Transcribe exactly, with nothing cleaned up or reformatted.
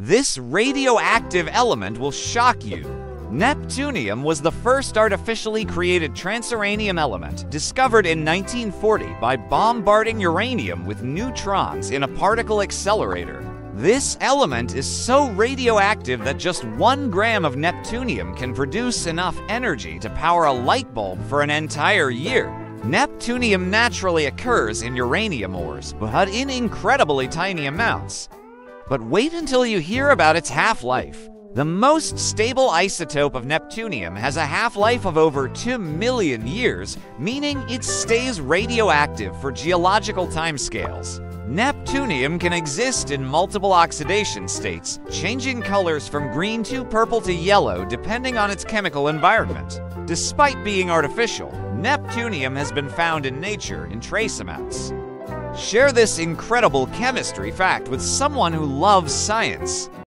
This radioactive element will shock you. Neptunium was the first artificially created transuranium element, discovered in nineteen forty by bombarding uranium with neutrons in a particle accelerator. This element is so radioactive that just one gram of neptunium can produce enough energy to power a light bulb for an entire year. Neptunium naturally occurs in uranium ores, but in incredibly tiny amounts. But wait until you hear about its half-life. The most stable isotope of neptunium has a half-life of over two million years, meaning it stays radioactive for geological timescales. Neptunium can exist in multiple oxidation states, changing colors from green to purple to yellow depending on its chemical environment. Despite being artificial, neptunium has been found in nature in trace amounts. Share this incredible chemistry fact with someone who loves science.